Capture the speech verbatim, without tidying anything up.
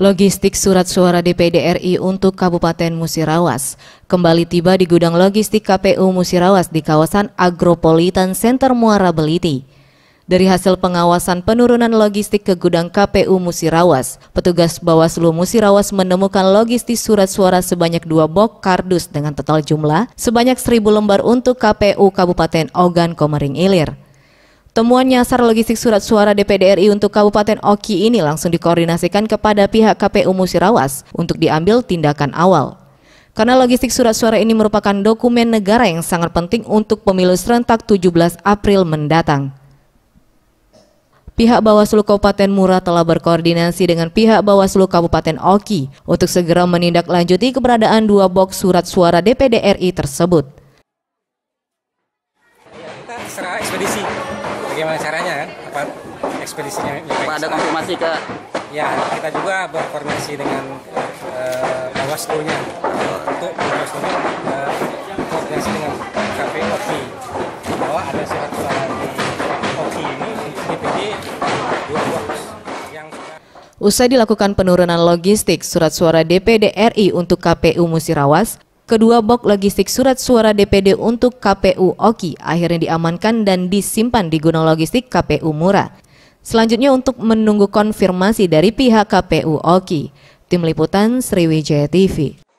Logistik surat suara D P D R I untuk Kabupaten Musirawas kembali tiba di gudang logistik K P U Musirawas di kawasan Agropolitan Center Muara Beliti. Dari hasil pengawasan penurunan logistik ke gudang K P U Musirawas, petugas Bawaslu Musirawas menemukan logistik surat suara sebanyak dua box kardus dengan total jumlah sebanyak seribu lembar untuk K P U Kabupaten Ogan Komering Ilir. Temuan nyasar logistik surat suara D P D R I untuk Kabupaten O K I ini langsung dikoordinasikan kepada pihak K P U Musirawas untuk diambil tindakan awal. Karena logistik surat suara ini merupakan dokumen negara yang sangat penting untuk pemilu serentak tujuh belas April mendatang. Pihak Bawaslu Kabupaten Mura telah berkoordinasi dengan pihak Bawaslu Kabupaten O K I untuk segera menindaklanjuti keberadaan dua box surat suara D P D R I tersebut. Kita serah ekspedisi. Bagaimana caranya kan? Apa ekspedisinya? Apa ada konfirmasi ke? Ya, kita juga berkoordinasi dengan uh, Bawaslu-nya untuk Bawaslu-nya uh, koordinasi dengan K P U O K I bahwa ada surat suara O K I ini D P D dua box yang. Usai dilakukan penurunan logistik surat suara D P D R I untuk K P U Musirawas, kedua box logistik surat suara D P D untuk K P U O K I akhirnya diamankan dan disimpan di gudang logistik K P U Mura. Selanjutnya untuk menunggu konfirmasi dari pihak K P U O K I. Tim Liputan Sriwijaya T V.